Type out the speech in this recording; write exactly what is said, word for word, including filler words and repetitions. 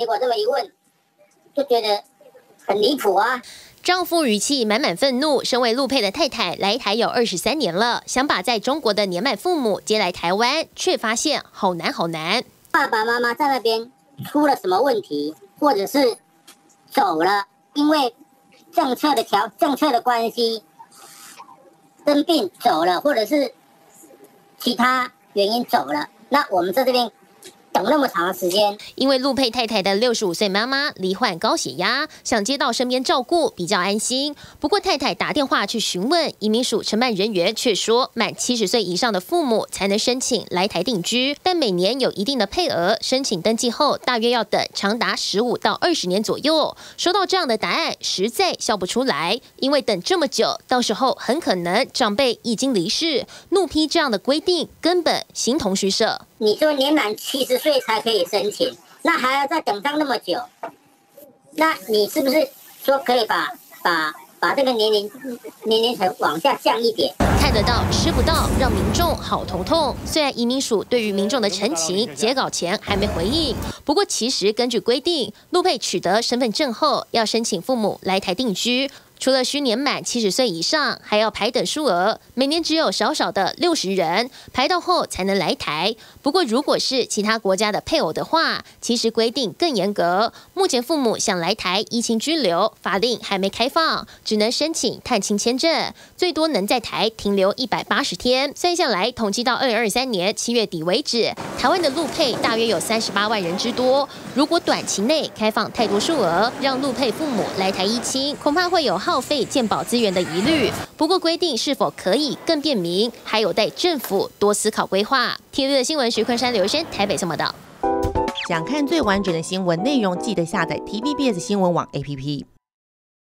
结果这么一问，就觉得很离谱啊！丈夫语气满满愤怒。身为陆配的太太来台有二十三年了，想把在中国的年迈父母接来台湾，却发现好难好难。爸爸妈妈在那边出了什么问题，或者是走了，因为政策的条政策的关系生病走了，或者是其他原因走了，那我们在这边。 等那么长的时间，因为陆佩太太的六十五岁妈妈罹患高血压，想接到身边照顾比较安心。不过太太打电话去询问移民署承办人员，却说满七十岁以上的父母才能申请来台定居，但每年有一定的配额，申请登记后大约要等长达十五到二十年左右。收到这样的答案，实在笑不出来，因为等这么久，到时候很可能长辈已经离世。怒批这样的规定根本形同虚设。你说年满七十。 所以才可以申请，那还要再等上那么久，那你是不是说可以把把把这个年龄年龄层往下降一点？看得到吃不到，让民众好头痛。虽然移民署对于民众的陈情截稿前还没回应，不过其实根据规定，陆配取得身份证后要申请父母来台定居。 除了需年满七十岁以上，还要排等数额，每年只有少少的六十人，排到后才能来台。不过，如果是其他国家的配偶的话，其实规定更严格。目前父母想来台依亲居留，法令还没开放，只能申请探亲签证，最多能在台停留一百八十天。算下来，统计到二零二三年七月底为止，台湾的陆配大约有三十八万人之多。如果短期内开放太多数额，让陆配父母来台依亲，恐怕会有 耗费健保资源的疑虑，不过规定是否可以更便民，还有待政府多思考规划。T V B 新闻徐坤山、刘轩台北报道。想看最完整的新闻内容，记得下载 T V B S 新闻网 A P P。